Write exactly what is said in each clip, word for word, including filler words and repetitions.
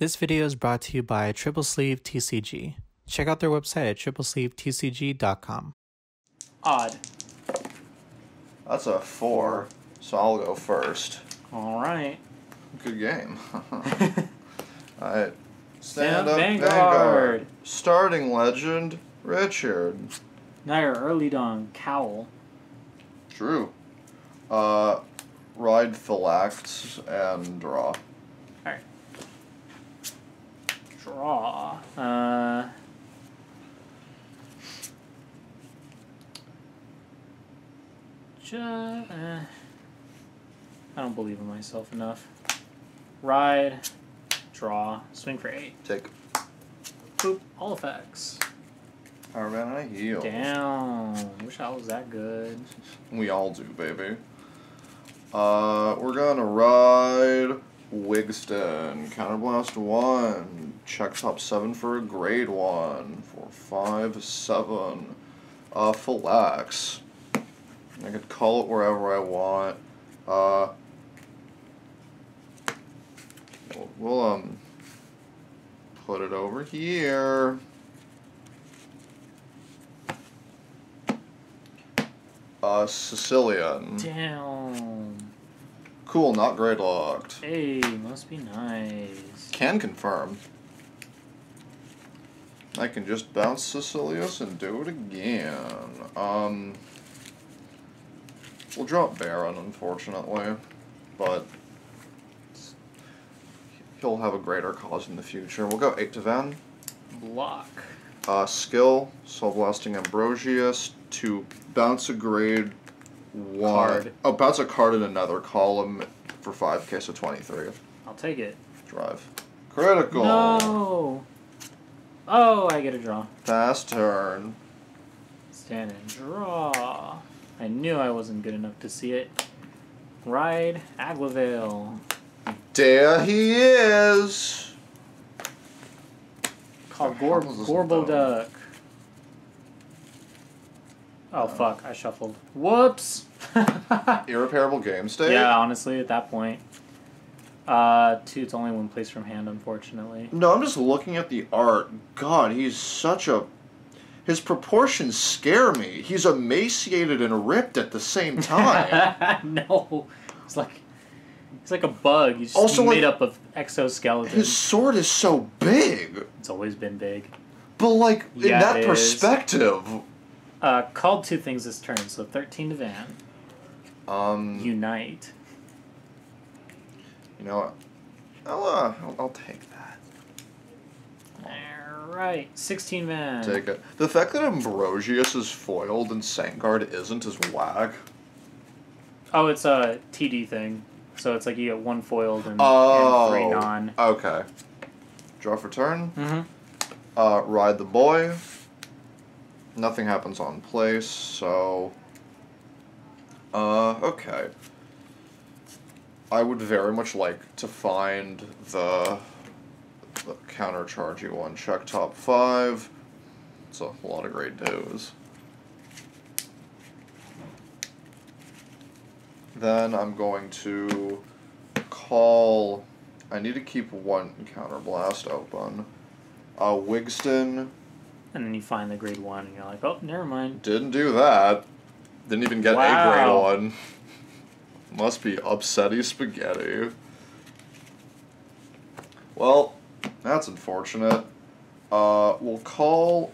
This video is brought to you by Triple Sleeve T C G. Check out their website at triple sleeve T C G dot com. Odd. That's a four, so I'll go first. All right. Good game. All right. Stand, Stand up, Vanguard. Vanguard. Starting legend, Richard. Now you're early dawn, Cowl. True. Uh, ride Phylax and draw. Draw. Uh, just, uh, I don't believe in myself enough. Ride, draw, swing for eight. Take. Boop, all effects. Power man, I heal. Down. Wish I was that good. We all do, baby. Uh, we're gonna ride Wigston. Counterblast one. Checks up seven for a grade one, four, five, seven. Uh, Phylax. I could call it wherever I want. Uh, we'll, we'll um put it over here. Uh, Sicilian. Down. Cool, not grade locked. Hey, must be nice. Can confirm. I can just bounce Cecilius and do it again. Um, we'll drop Baron, unfortunately, but he'll have a greater cause in the future. We'll go Agavain. Block. Uh, skill, Soul Blasting Ambrosius to bounce a grade one. Card. Oh, bounce a card in another column for five K, so twenty-three. I'll take it. Drive. Critical! No! Oh, I get a draw. Pass turn. Stand and draw. I knew I wasn't good enough to see it. Ride Aglovale. There he is. Called Gorboduck. Oh um, fuck! I shuffled. Whoops. Irreparable game state. Yeah, honestly, at that point. Uh, two, it's only one place from hand, unfortunately. No, I'm just looking at the art. God, he's such a... His proportions scare me. He's emaciated and ripped at the same time. No. It's like... It's like a bug. He's just also, made like, up of exoskeleton. His sword is so big. It's always been big. But, like, yeah, in that perspective... Is. Uh, called two things this turn, so thirteen to Van. Um... Unite. You know what? I'll, uh, I'll, I'll take that. Alright, sixteen man. Take it. The fact that Ambrosius is foiled and Sangard isn't is whack. Oh, it's a T D thing. So it's like you get one foiled and, oh, and three non. Okay. Draw for turn. Mm-hmm. Uh, ride the boy. Nothing happens on place, so... Uh, okay. I would very much like to find the, the counter-chargey one. Check top five. It's a lot of great news. Then I'm going to call... I need to keep one counterblast open. Uh, Wigston. And then you find the grade one and you're like, oh, never mind. Didn't do that. Didn't even get wow. a grade one. Must be upsetty spaghetti. Well, that's unfortunate. Uh, we'll call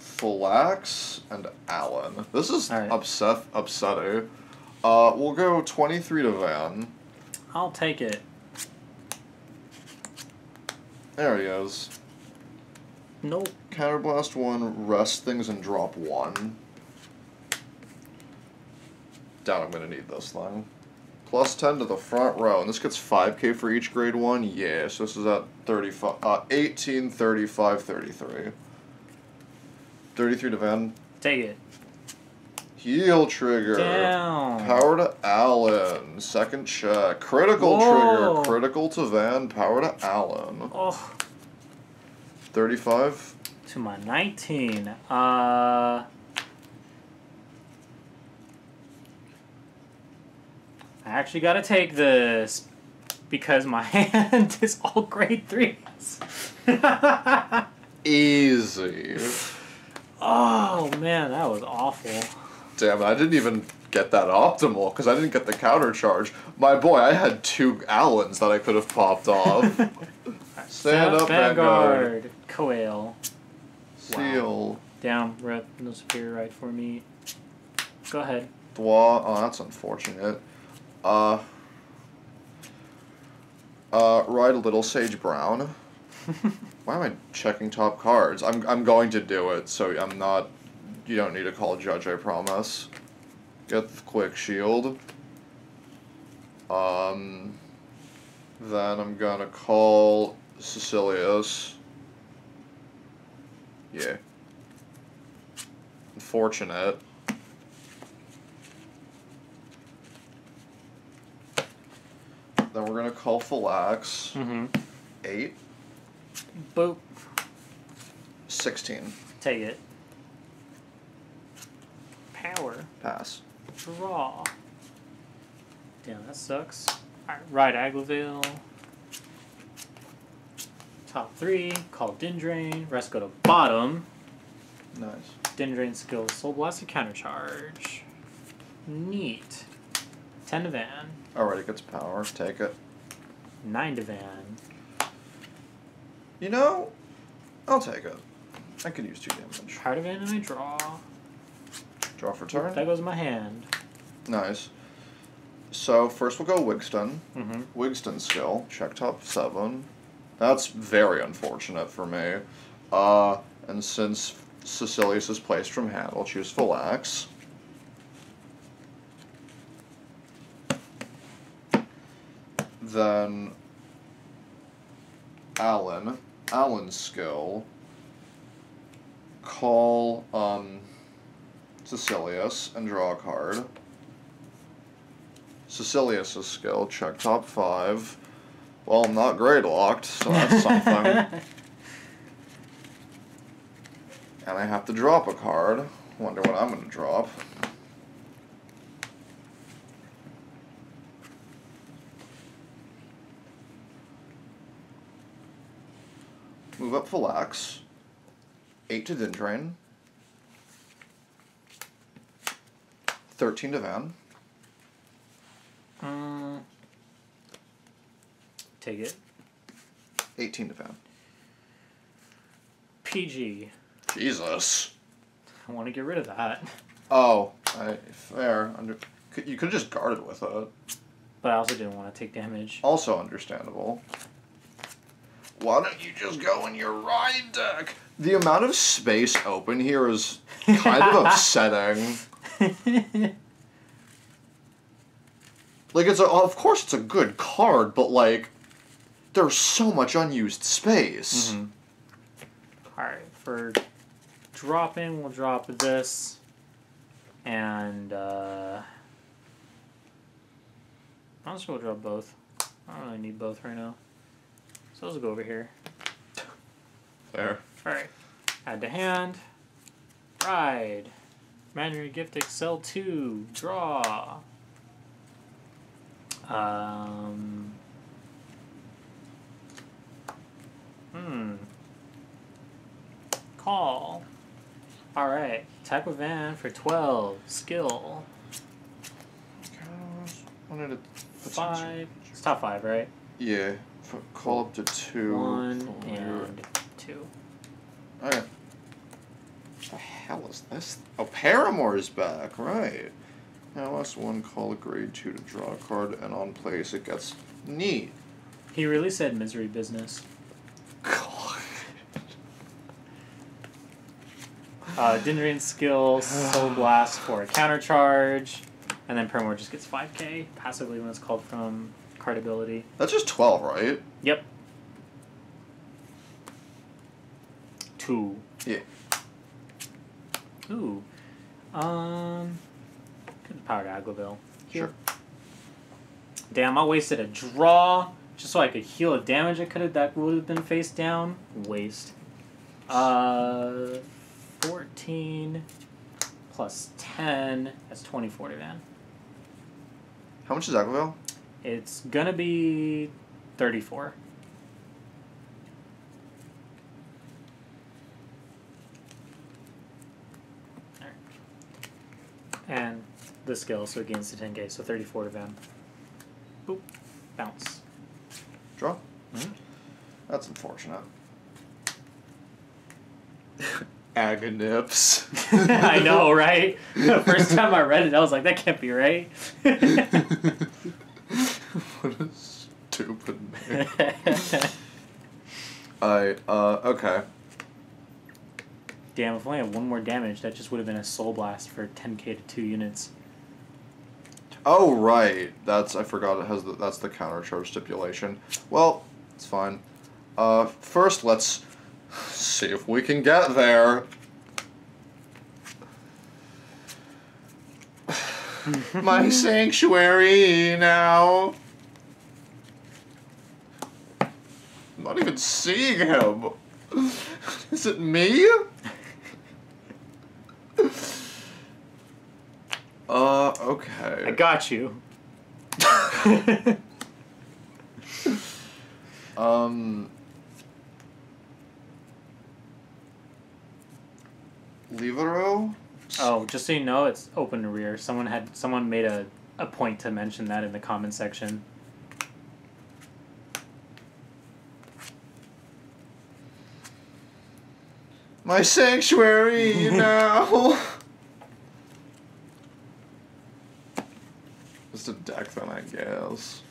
Phylax and Allen. This is right. upset, upsetty. Uh, we'll go twenty-three to Van. I'll take it. There he is. Nope. Counterblast one, rest things, and drop one. Down, I'm going to need this thing. Plus ten to the front row, and this gets five K for each grade one. Yeah, so this is at thirty-five, uh, eighteen, thirty-five, thirty-three. thirty-three to Van. Take it. Heal trigger. Down. Power to Allen. Second check. Critical Whoa. Trigger. Critical to Van. Power to Allen. Oh. thirty-five. To my nineteen. Uh... I actually gotta take this. because my hand is all grade threes. Easy. Oh, man, that was awful. Damn, I didn't even get that optimal, because I didn't get the counter charge. My boy, I had two Allens that I could have popped off. Stand, Stand up, Vanguard. Vanguard. Coil. Seal. Wow. Down, rep, no superior right for me. Go ahead. Dwa, oh, that's unfortunate. Uh, uh, ride a little Sage Brown. Why am I checking top cards? I'm, I'm going to do it, so I'm not... You don't need to call Judge, I promise. Get the quick shield. Um, then I'm gonna call Cecilius. Yeah. Unfortunate. Then we're gonna call Phylax. Mm-hmm. Eight. Boop. Sixteen. Take it. Power. Pass. Draw. Damn, that sucks. Alright, ride Aglovale. Top three. Call Dindrane. Rest go to bottom. Nice. Dindrane skill. Soul Blast and counter charge. Neat. Ten to Van. Alright, it gets power. Take it. Nine to Van. You know, I'll take it. I could use two damage. Part of it and I draw. Draw for turn. That goes in my hand. Nice. So first we'll go Wigston. Mm-hmm. Wigston skill. Check top seven. That's very unfortunate for me. Uh, and since Cecilius is placed from hand, I'll choose Phylax. Then Allen. Allen's skill. Call um, Cecilius and draw a card. Cecilius' skill, check top five. Well, I'm not grade locked, so that's something. And I have to drop a card. Wonder what I'm going to drop. Move up Phylax. Eight to Dindrane. Thirteen to Van. Um, take it. Eighteen to Van. P G. Jesus. I want to get rid of that. Oh, I, fair. Under, you could have just guarded with it. But I also didn't want to take damage. Also understandable. Why don't you just go in your ride deck? The amount of space open here is kind of upsetting. Like, it's a, of course it's a good card, but, like, there's so much unused space. Mm-hmm. Alright, for dropping, we'll drop this. And, uh... honestly, we'll drop both. I don't really need both right now. So let's go over here. Fair. Alright. Add to hand. Ride. Manuary gift, Excel two. Draw. Um. Hmm. Call. Alright. Attack with Van for twelve. Skill. five. It's top five, right? Yeah. Call up to two. One four. And two. Okay. What the hell is this? Oh, Paramore is back, right. Now last one, call a grade two to draw a card, and on place it gets neat. He really said Misery Business. God. Uh, Dindrane's skill, Soul Blast for a counter charge, and then Permor just gets five K passively when it's called from card ability. That's just twelve, right? Yep. Two. Yeah. Ooh. Um, could power to Aglovale. Sure. Damn, I wasted a draw just so I could heal a damage I could have that would have been face down. Waste. Uh, fourteen plus ten. That's twenty-four to Van. How much is Aglovale? It's gonna be thirty-four. Alright. And the skill, so it gains the ten K, so thirty-four to them. Boop. Bounce. Draw? Mm-hmm. That's unfortunate. Agonips. I know, right? The first time I read it, I was like, that can't be right. What a stupid name. I, uh, okay. Damn, if I only had one more damage, that just would have been a soul blast for ten K to two units. Oh, right. That's, I forgot it has the, that's the counter charge stipulation. Well, it's fine. Uh, first, let's see if we can get there. My sanctuary now. I'm not even seeing him. Is it me? Uh, okay. I got you. um... Levero? Oh, just so you know, it's open to rear. Someone had someone made a, a point to mention that in the comment section. My sanctuary now. Just a deck then, I guess.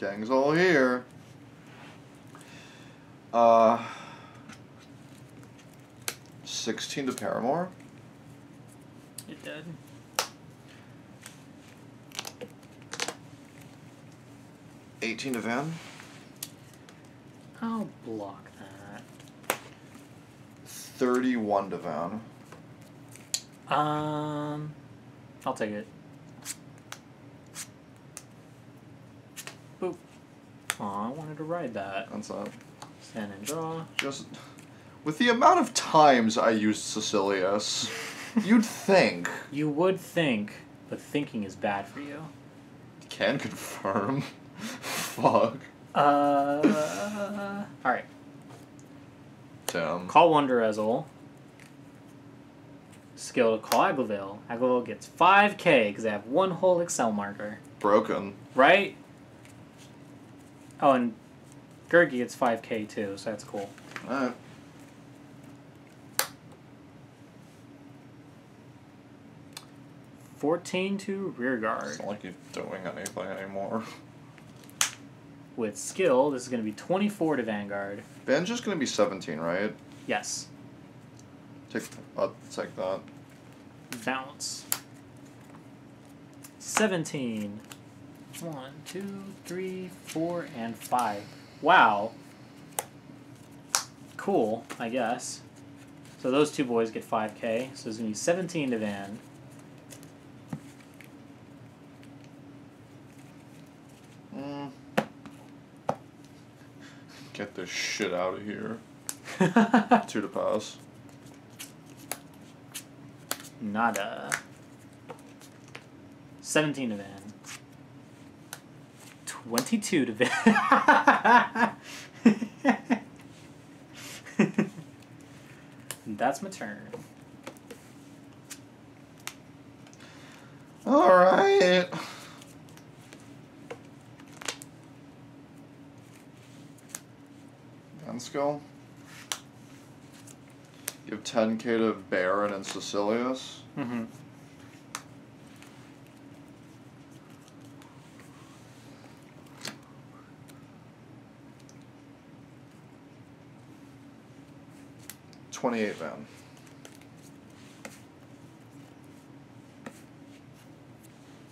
Gang's all here. Uh, sixteen to Paramore. It did. eighteen to Van. I'll block that. thirty-one to Van. Um, I'll take it. Boop. Aw, I wanted to ride that. That's up. Stand and draw. Just with the amount of times I used Cecilius, you'd think. You would think, but thinking is bad for you. Can confirm. Fuck. Uh. Alright. Damn. Call Wonder Ezel. Skill to call Aglovale. Aglovale gets five K because they have one whole Excel marker. Broken. Right? Oh, and Gurguit gets five K too, so that's cool. Alright. fourteen to rearguard. It's not like you're doing anything anymore. With skill, this is going to be twenty-four to Vanguard. Ben's just going to be seventeen, right? Yes. Take, I'll take that. Bounce. seventeen. One, two, three, four, and five. Wow. Cool, I guess. So those two boys get five K. So it's going to be seventeen to Van. Mm. Get this shit out of here. Two to pass. Nada. seventeen to Van. twenty-two to Van. That's my turn. All right. Van skill. Give ten K to Baron and Cecilius. Mm-hmm. twenty-eight Van.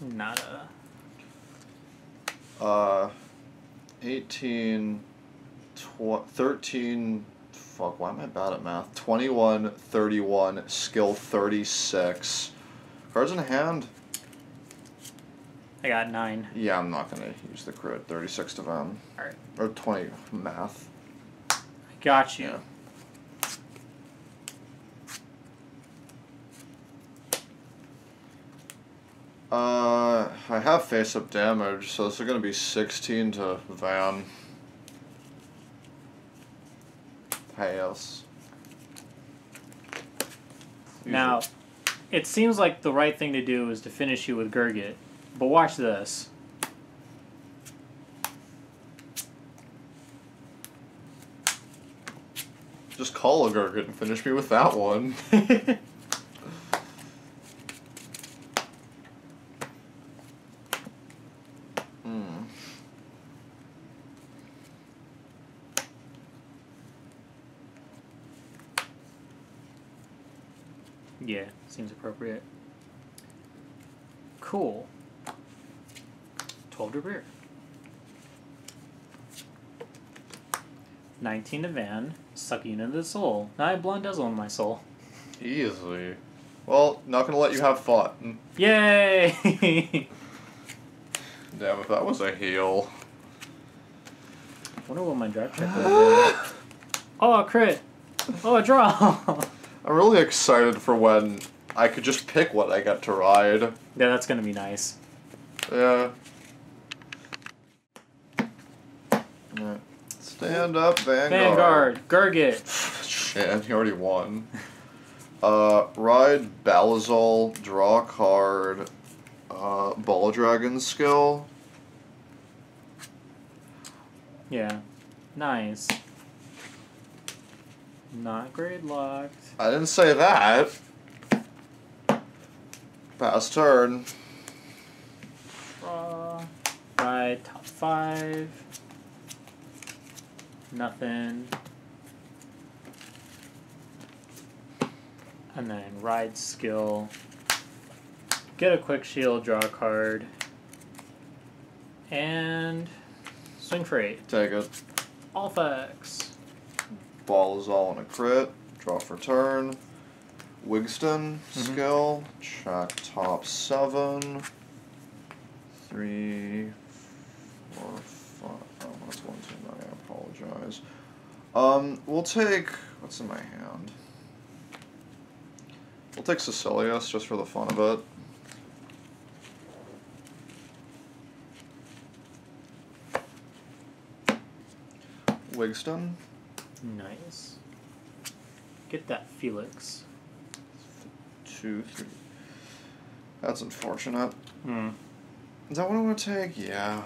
Nada. Uh, eighteen, tw thirteen, fuck, why am I bad at math? twenty-one, thirty-one, skill thirty-six. Cards in hand. I got nine. Yeah, I'm not going to use the crit. thirty-six to Van. Alright. Or twenty, math. I Got you. Yeah. Uh, I have face-up damage, so this is going to be sixteen to Van. Pass. Now, it seems like the right thing to do is to finish you with Gurgit, but watch this. Just call a Gurgit and finish me with that one. mm. Yeah, seems appropriate. Cool. twelve to rear. nineteen to Van. Sucking into the soul. Now I have Blond Ezel in my soul. Easily. Well, not going to let you have fun. Yay! Damn, if that was a heal. I wonder what my draft check was. Oh, a crit! Oh, a draw! I'm really excited for when I could just pick what I get to ride. Yeah, that's going to be nice. Yeah. Alright. Stand up, Vanguard. Vanguard, Gurgit. Shit, he already won. Uh, ride Balazal, draw card, uh, Ball Dragon skill. Yeah, nice. Not grade locked. I didn't say that. Pass turn. Draw. Ride top five. Nothing. And then ride skill. Get a quick shield, draw a card. And swing for eight. Take it. All facts. Ball is all on a crit. Draw for turn. Wigston mm-hmm. skill. Check top seven. Three, four, five. Oh, that's one, two, nine. Apologize. Um, we'll take... What's in my hand? We'll take Cecilius, just for the fun of it. Wigston. Nice. Get that Phylax. Two, three... That's unfortunate. Mm. Is that what I want to take? Yeah.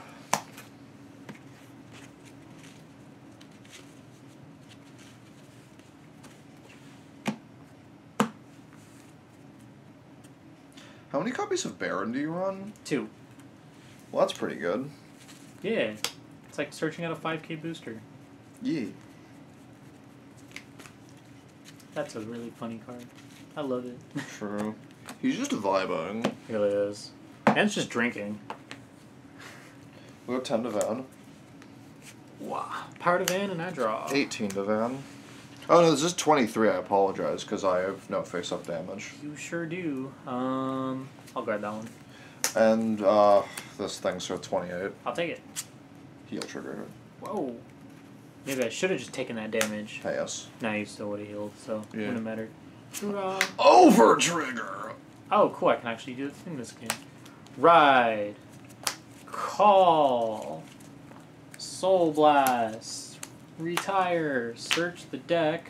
How many copies of Baron do you run? Two. Well, that's pretty good. Yeah. It's like searching out a five K booster. Yeah. That's a really funny card. I love it. True. He's just vibing. He really is. And it's just drinking. We'll go ten to Van. Wow. Power to Van and I draw. eighteen to Van. Oh no, this is twenty-three, I apologize, because I have no face-up damage. You sure do. Um, I'll grab that one. And, uh, this thing's for twenty-eight. I'll take it. Heal trigger. Whoa. Maybe I should have just taken that damage. Yes. Nah, you still would have healed, so yeah. It wouldn't have mattered. Hoorah. Over trigger! Oh, cool, I can actually do the thing this game. Ride. Call. Soul Blast. Retire. Search the deck.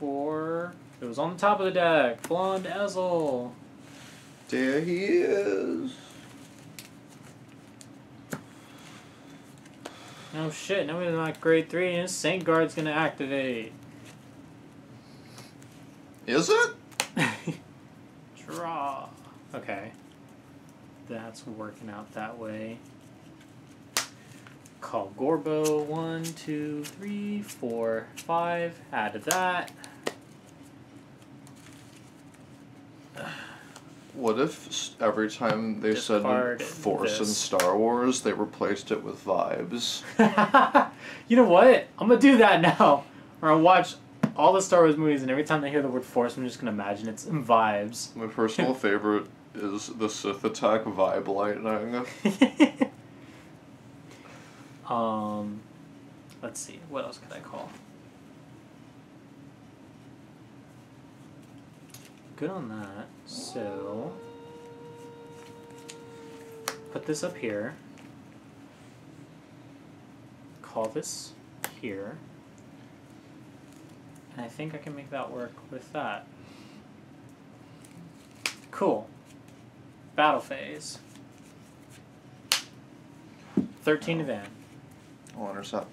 Or it was on the top of the deck. Blond Ezel. There he is. Oh shit! Now we're not grade three, and Saint Guard's gonna activate. Is it? Draw. Okay. That's working out that way. Call Gorbo. One, two, three, four, five. Add to that. What if every time they Discard said force this. in Star Wars, they replaced it with vibes? You know what? I'm going to do that now. Or I'll watch all the Star Wars movies, and every time I hear the word force, I'm just going to imagine it's in vibes. My personal favorite. Is the Sith attack vibe lightning? Um, let's see, what else could I call? Good on that. So, put this up here. Call this here. And I think I can make that work with that. Cool. Battle phase. thirteen to Van. I'll intercept.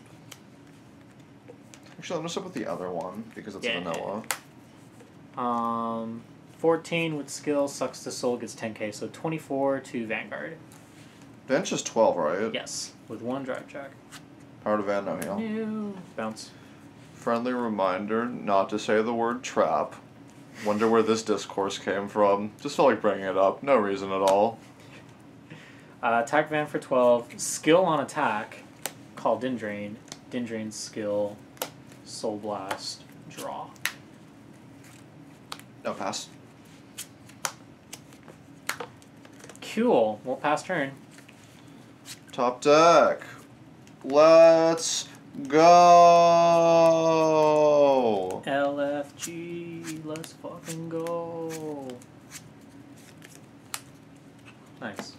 Actually, I'll intercept with the other one because it's yeah. vanilla. Um, fourteen with skill, sucks the soul, gets ten K, so twenty-four to Vanguard. Bench is twelve, right? Yes, with one drive check. Power to Van, no heal. No. Bounce. Friendly reminder not to say the word trap. Wonder where this discourse came from. Just felt like bringing it up. No reason at all. Uh, attack Van for twelve. Skill on attack. Call Dindrane. Dindrane skill. Soul Blast. Draw. No pass. Cool. We'll pass turn. Top deck. Let's go. L F G. Let's fucking go. Nice.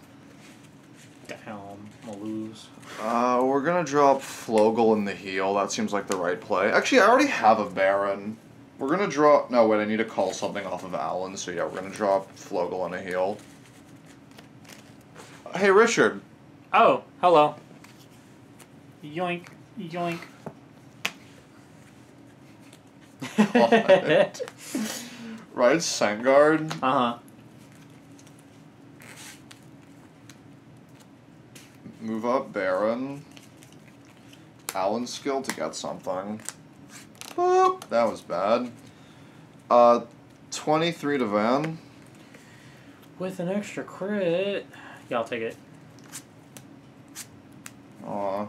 Damn, I'll lose. Uh, we're gonna drop Flogal in the heel. That seems like the right play. Actually, I already have a Baron. We're gonna drop. No, wait, I need to call something off of Allen, so yeah, we're gonna drop Flogal on a heel. Uh, hey, Richard. Oh, hello. Yoink, yoink. Right, right Sengard. Uh huh. Move up, Baron. Allen's skill to get something. Boop. That was bad. Uh, twenty-three to Van. With an extra crit. Yeah, I'll take it. Aw.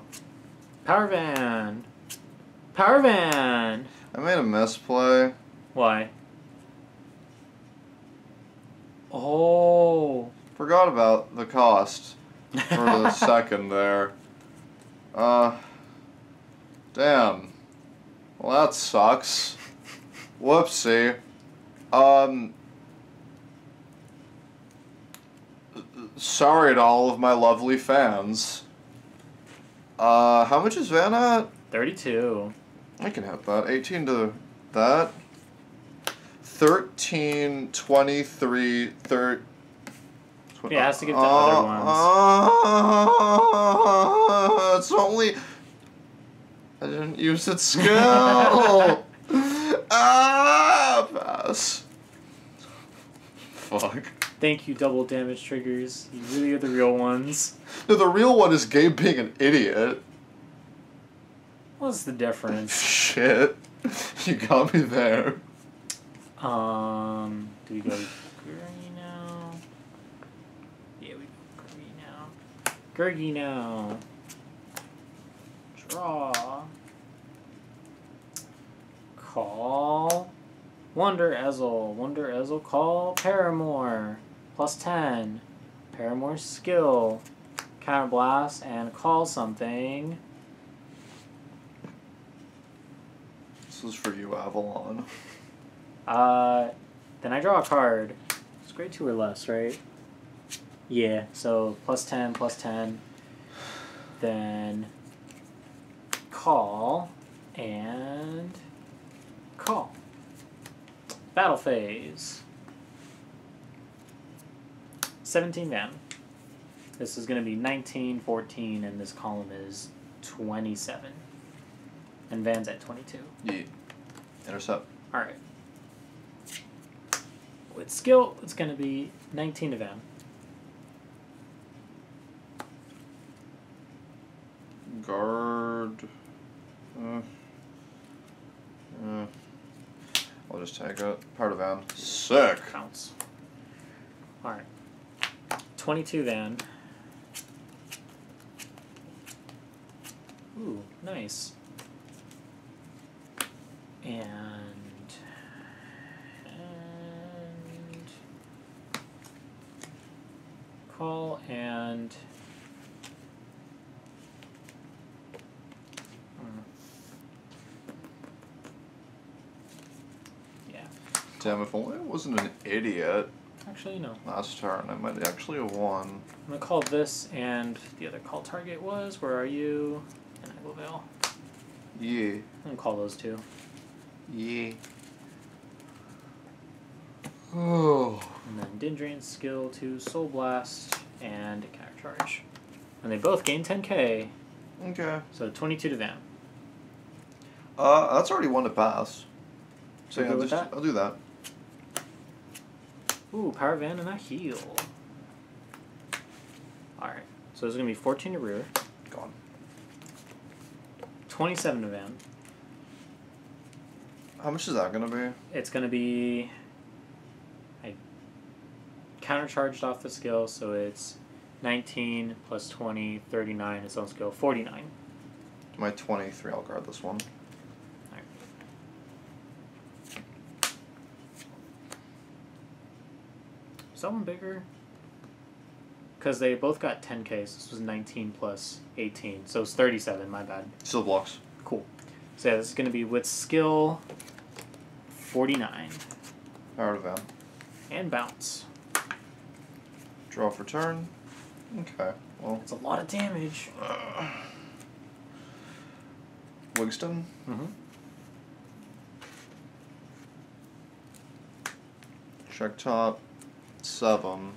Power Van. Power Van. I made a misplay. Why? Oh. Forgot about the cost. For a second there. Uh, damn. Well, that sucks. Whoopsie. Um, sorry to all of my lovely fans. Uh, how much is Van at? thirty-two. I can hit that. eighteen to that. thirteen, twenty-three, thirty. Yeah, it has to get to uh, other ones. Uh, it's only... I didn't use its skill! Ah! Pass. Fuck. Thank you, double damage triggers. You really are the real ones. No, the real one is Gabe being an idiot. What's the difference? Shit. You got me there. Um... Do we go... Gurgino. Draw. Call. Wonder Ezel. Wonder Ezel call. Paramore. Plus ten. Paramore skill. Counterblast and call something. This is for you, Avalon. Uh, then I draw a card. It's grade two or less, right? Yeah, so plus ten, plus ten, then call, and call. Battle phase. seventeen down. This is going to be nineteen, fourteen, and this column is twenty-seven. And Van's at twenty-two. Yeah. Intercept. All right. With skill, it's going to be nineteen to Van. Guard. Uh, uh, I'll just take it. Part of Van. Sick. Counts. Alright. twenty-two Van. Ooh, nice. And. And. Call and. Damn, if only I wasn't an idiot. Actually, no. Last turn, I might actually have won. I'm going to call this, and the other call target was, where are you? And Aglovale. Yeah. I'm going to call those two. Yeah. Oh. And then Dindrane skill to Soul Blast and Counter Charge. And they both gain ten K. Okay. So twenty-two to them. Uh, that's already one to pass. So I'll, just, I'll do that. Ooh, Power Van and that heal. Alright. So there's going to be fourteen to rear. Gone. twenty-seven to Van. How much is that going to be? It's going to be... I countercharged off the skill, so it's nineteen plus twenty, thirty-nine, its own skill, forty-nine. To my twenty-three, I'll guard this one. Someone bigger, because they both got ten K, so this was nineteen plus eighteen, so it's thirty-seven, my bad. Still blocks. Cool. So yeah, this is going to be with skill forty-nine. Power to bounce. And bounce. Draw for turn. Okay, well. That's a lot of damage. Uh, Wigston. Mm-hmm. Check top. Seven,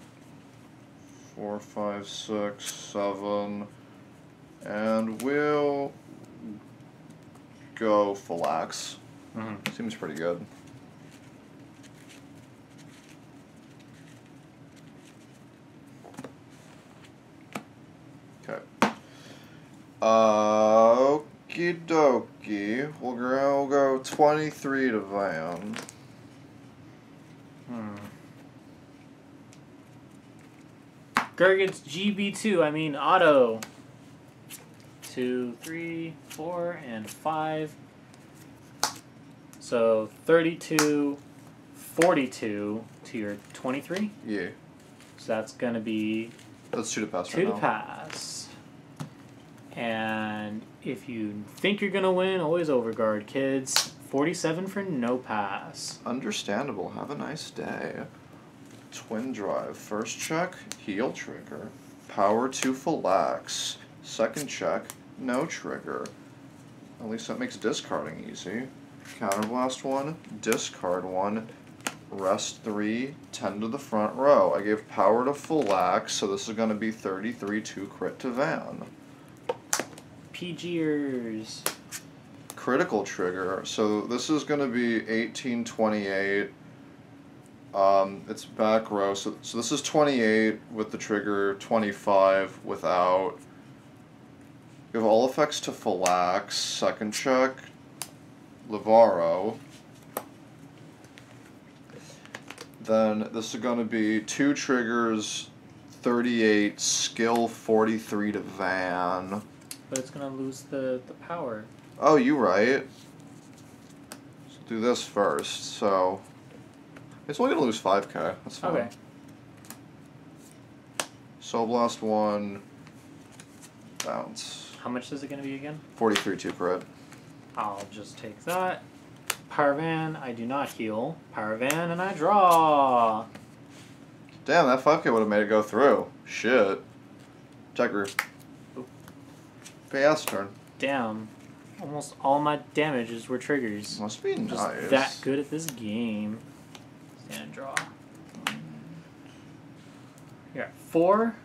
four, five, six, seven, and we'll go Phylax. Mm-hmm. Seems pretty good. Okay. Uh, okie dokie. We'll go, we'll go twenty-three to Van. Hmm. Gurgit's G B two, I mean auto. Two, three, four, and five. So thirty-two, forty-two to your twenty-three? Yeah. So that's going to be... That's two to pass two right now. Two to pass. And if you think you're going to win, always overguard, kids. forty-seven for no pass. Understandable. Have a nice day. Twin Drive. First check, heal trigger. Power to Phylax. Second check, no trigger. At least that makes discarding easy. Counterblast one, discard one, rest three, ten to the front row. I gave power to Phylax, so this is going to be thirty-three, two crit to Van. PGers. Critical trigger, so this is going to be eighteen twenty-eight. Um, it's back row, so, so this is twenty-eight with the trigger, twenty-five without. Give all effects to Phylax, second check, Levero. Then this is going to be two triggers, thirty-eight, skill forty-three to Van. But it's going to lose the, the power. Oh, you right. So do this first, so... It's only going to lose five K. That's fine. Okay. Soul Blast one. Bounce. How much is it going to be again? forty-three, two crit. I'll just take that. Paravan, I do not heal. Paravan, and I draw. Damn, that five K would have made it go through. Shit. Checker. Pass turn. Damn. Almost all my damages were triggers. Must be I'm nice. Just that good at this game. And draw. We got four.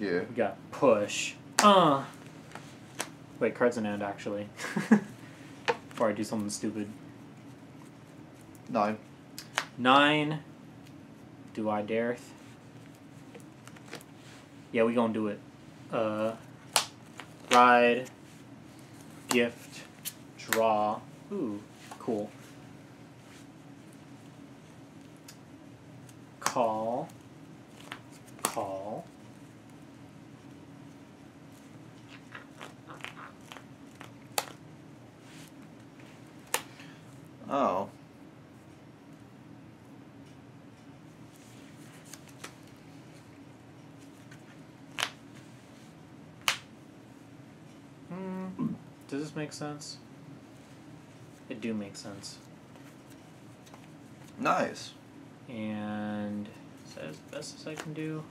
Yeah. We got push. Uh. Wait, card's an end, actually. Before I do something stupid. Nine. Nine. Do I dare? Yeah, we gonna do it. Uh. Ride. Gift. Draw. Ooh, cool. Call, call, oh, mm. Does this make sense? It do make sense. Nice. And is that as best as I can do?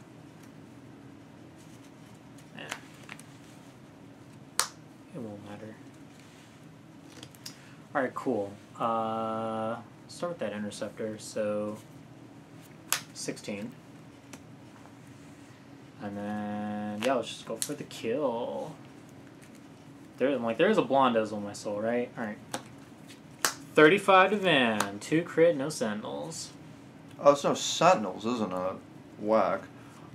Eh. It won't matter. Alright, cool. Uh, start with that interceptor. So, sixteen. And then, yeah, let's just go for the kill. There, I'm like, there is a Blond Ezel in my soul, right? Alright. thirty-five to Van. two crit, no sentinels. Oh, it's no sentinels, isn't it? Whack.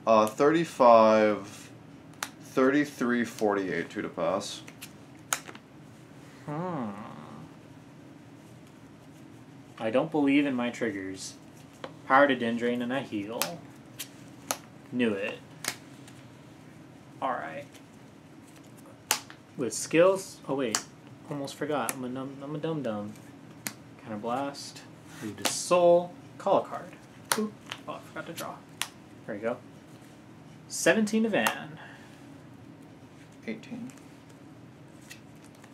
Uh, thirty-five, thirty-three, forty-eight, two to pass. Hmm. I don't believe in my triggers. Power to Dindrane and I heal. Knew it. Alright. With skills... Oh, wait. Almost forgot. I'm a num I'm a dum-dum. Counter blast. Move to soul. Call a card. Ooh. Oh, I forgot to draw. There you go. seventeen to Van. eighteen.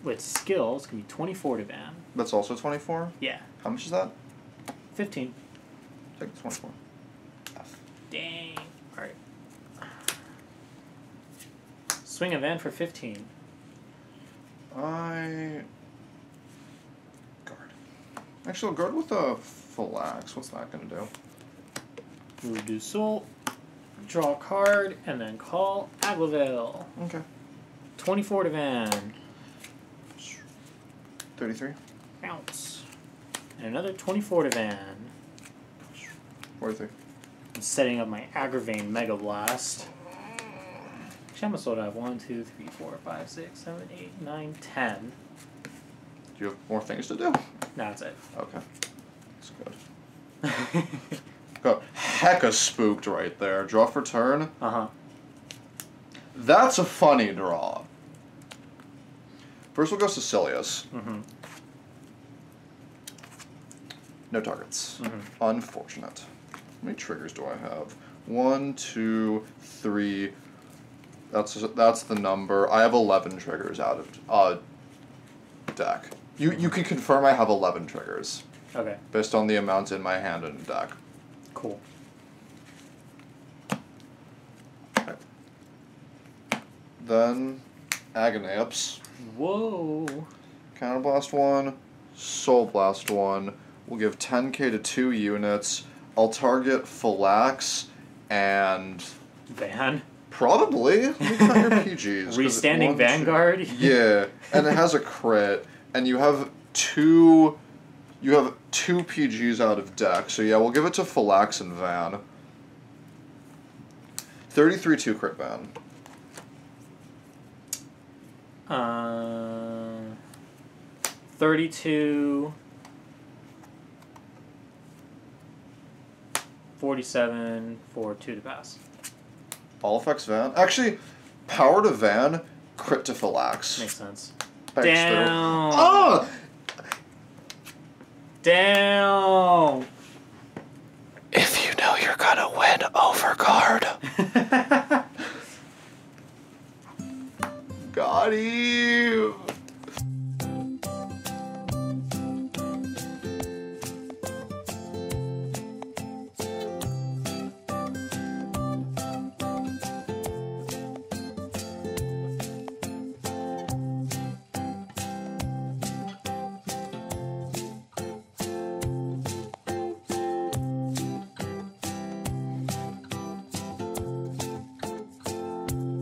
With skills, it's going to be twenty-four to Van. That's also twenty-four? Yeah. How much is that? fifteen. Take the twenty-four. F. Dang. Alright. Swing a Van for fifteen. I... Guard. Actually, I'll guard with a Phylax. What's that going to do? Move to soul, draw a card, and then call Aglovale. Okay. twenty-four to Van. thirty-three. Bounce. And another twenty-four to Van. forty-three. I'm setting up my Agravain Mega Blast. Actually, I'm going to sort out one, two, three, four, five, six, seven, eight, nine, ten. Do you have more things to do? No, that's it. Okay. That's good. Got hecka spooked right there. Draw for turn. Uh-huh. That's a funny draw. First we'll go Cecilius. Mm-hmm. No targets. Mm-hmm. Unfortunate. How many triggers do I have? One, two, three... That's that's the number. I have eleven triggers out of uh deck. You you can confirm I have eleven triggers. Okay. Based on the amount in my hand and deck. Cool. Okay. Then Agonips. Whoa. Counterblast one, soul blast one. We'll give ten K to two units. I'll target Phylax and Van. Probably. Let me find your P Gs. Restanding Vanguard? Yeah. And it has a crit. And you have two you have two P Gs out of deck. So yeah, we'll give it to Phylax and Van. thirty-three two crit Van. Uh thirty-two forty-seven for two to pass. All effects Van. Actually, power to Van, crit to Phylax. Makes sense. Thanks, down. Oh! Down.